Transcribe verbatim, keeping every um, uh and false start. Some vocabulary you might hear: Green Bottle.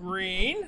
green.